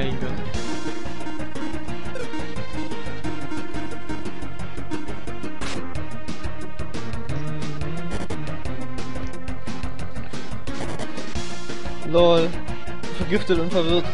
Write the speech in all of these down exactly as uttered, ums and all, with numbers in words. Mein Gott. Lol. Vergiftet und verwirrt.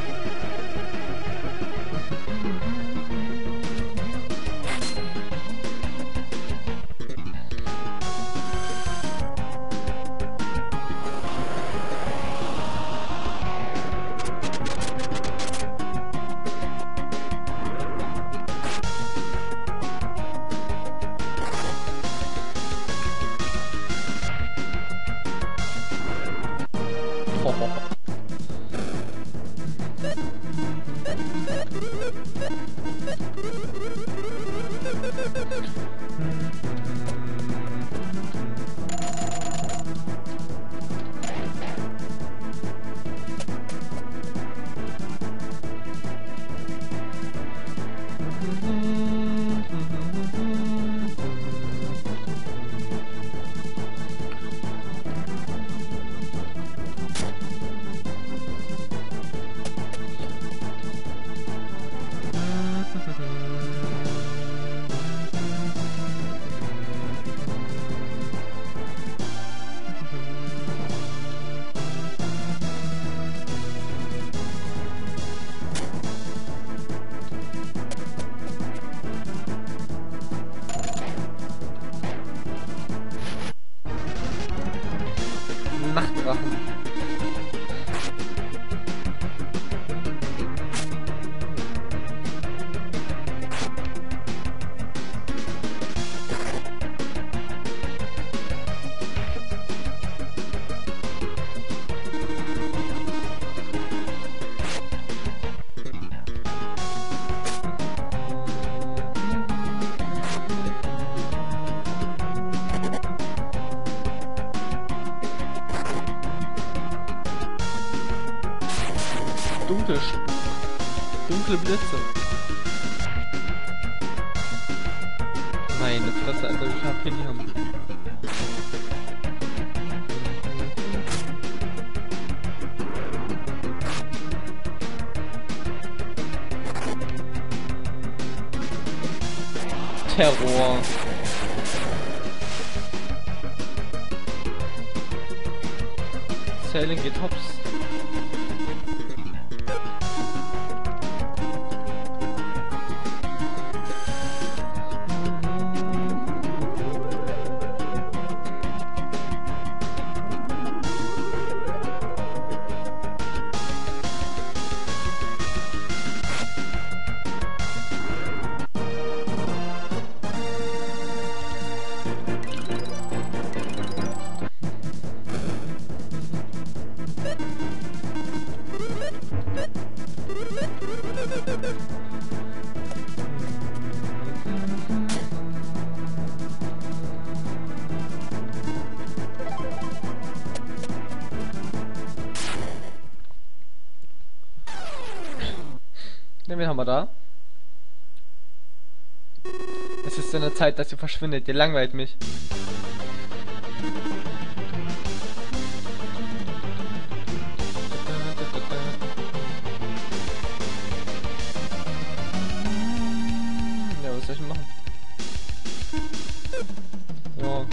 Dunkle Spuk. Dunkle Blitze. Meine Fresse, Alter, ich hab hier die Hand. Terror. Sailing geht hops. Wen haben wir da? Es ist eine Zeit, dass ihr verschwindet. Ihr langweilt mich. Ja, was soll ich denn machen? Ja.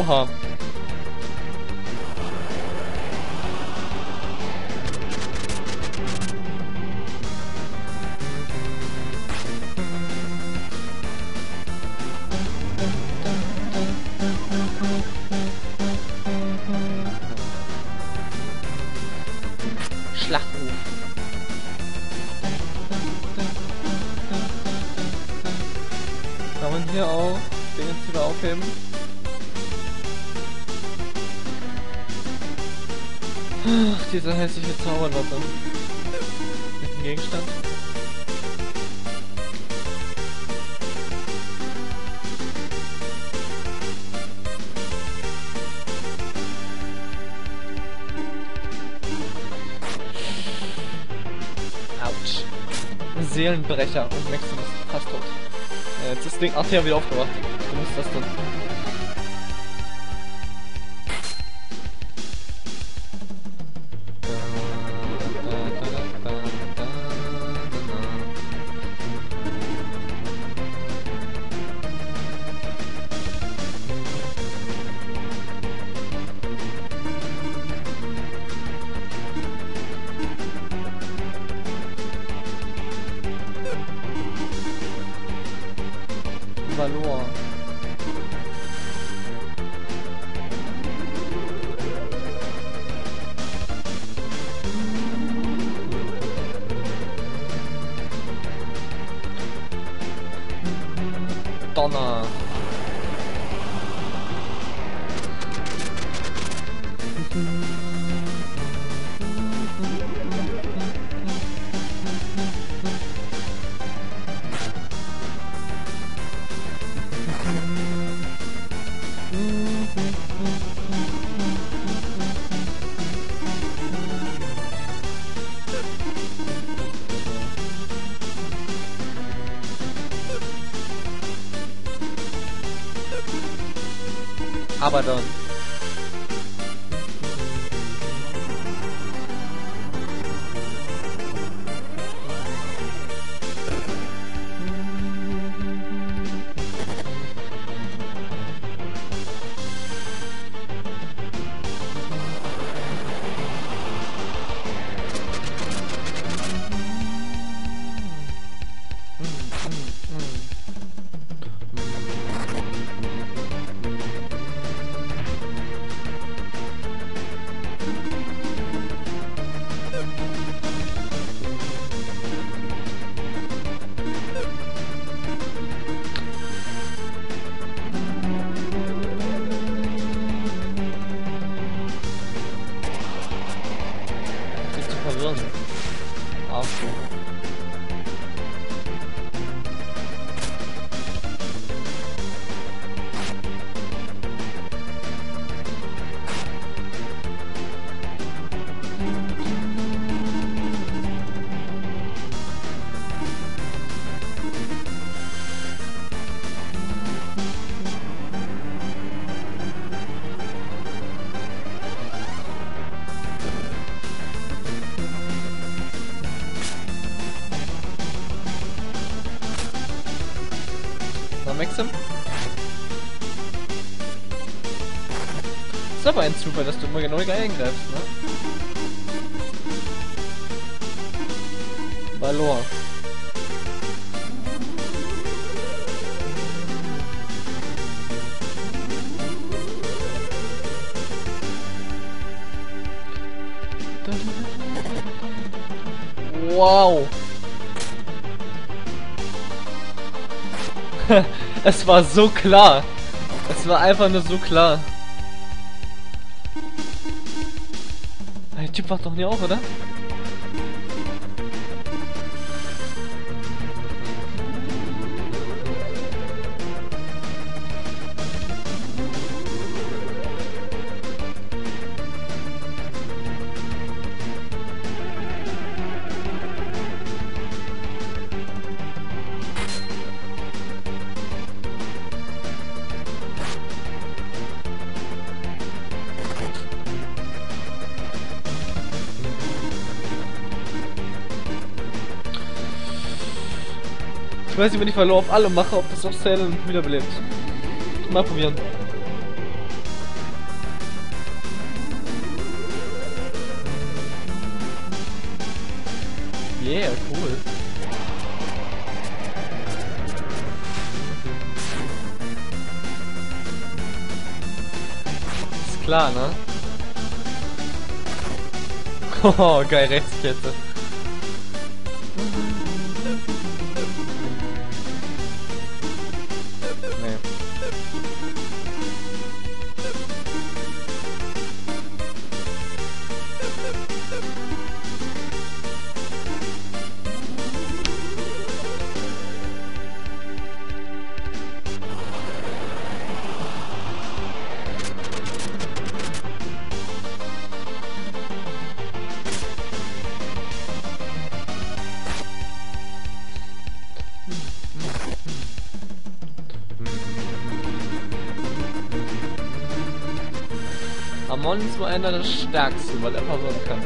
Oha. Schlachtruf. Kann man hier auch den jetzt wieder aufheben? Ach, diese hässliche Zauberlatte. Mit dem Gegenstand. Autsch. Seelenbrecher. Und Maxim ist fast tot. Äh, jetzt ist das Ding hat ja wieder aufgewacht. Du musst das dann. Verloren. Donner. Aber dann. Maxim. Ist aber ein Zufall, dass du immer genau eingreifst, ne? Valor. Wow. Es war so klar. Es war einfach nur so klar. Der Typ wacht doch nie auf, oder? Ich weiß nicht, wenn ich verlor auf alle mache, ob das auf Zellen wiederbelebt. Mal probieren. Yeah, cool. Ist klar, ne? Oh, geil, Rechtskette. Ramon ist wohl einer der stärksten, weil er verwirren kann.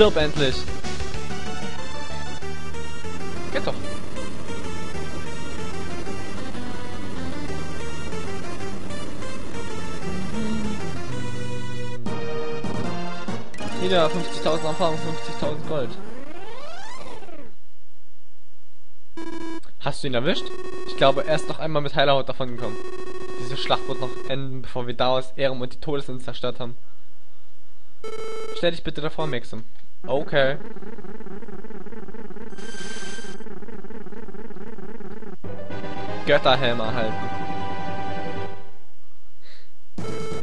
Stirb endlich! Geht doch! Wieder fünfzigtausend Erfahrung, fünfzigtausend Gold. Hast du ihn erwischt? Ich glaube, er ist noch einmal mit heiler Haut davon gekommen. Diese Schlacht wird noch enden, bevor wir Daos, Erem und die Todesinsel zerstört haben. Stell dich bitte davor, Maxim. Okay. Götterhelm erhalten.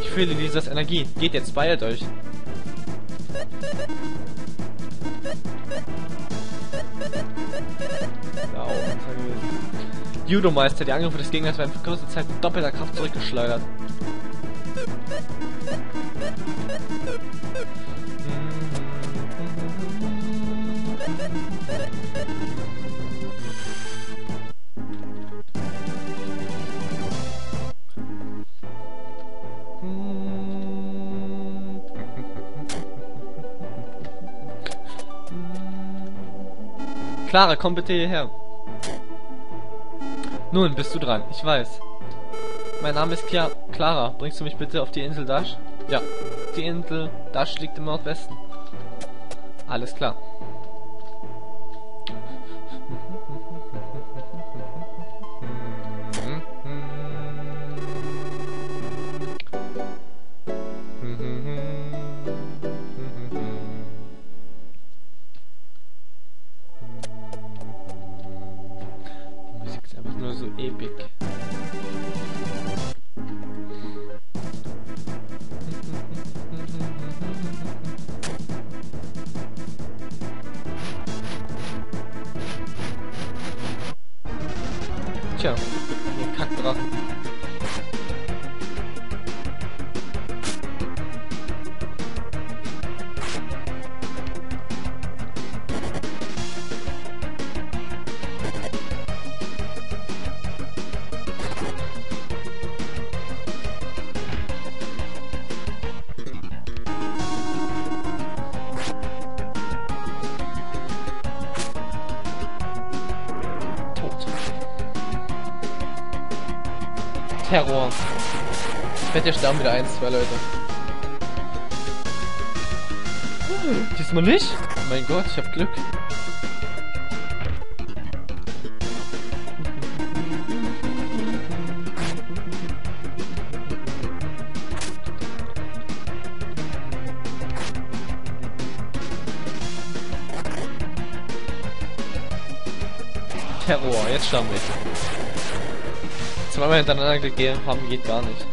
Ich fühle Lisas Energie. Geht jetzt, beeilt euch. Ja, Judo Meister, die Angriffe des Gegners werden für kurze Zeit mit doppelter Kraft zurückgeschleudert. Klara, komm bitte hierher. Nun, bist du dran. Ich weiß. Mein Name ist Kla Klara. Bringst du mich bitte auf die Insel Dash? Ja. Die Insel Dash liegt im Nordwesten. Alles klar. Tja, ihr Kackdrachen. Terror. Ich wette, hier sterben wieder eins, zwei Leute. Hm, diesmal nicht? Oh mein Gott, ich hab Glück. Terror, jetzt sterben wir. Zweimal hintereinander gegeben haben, geht gar nicht.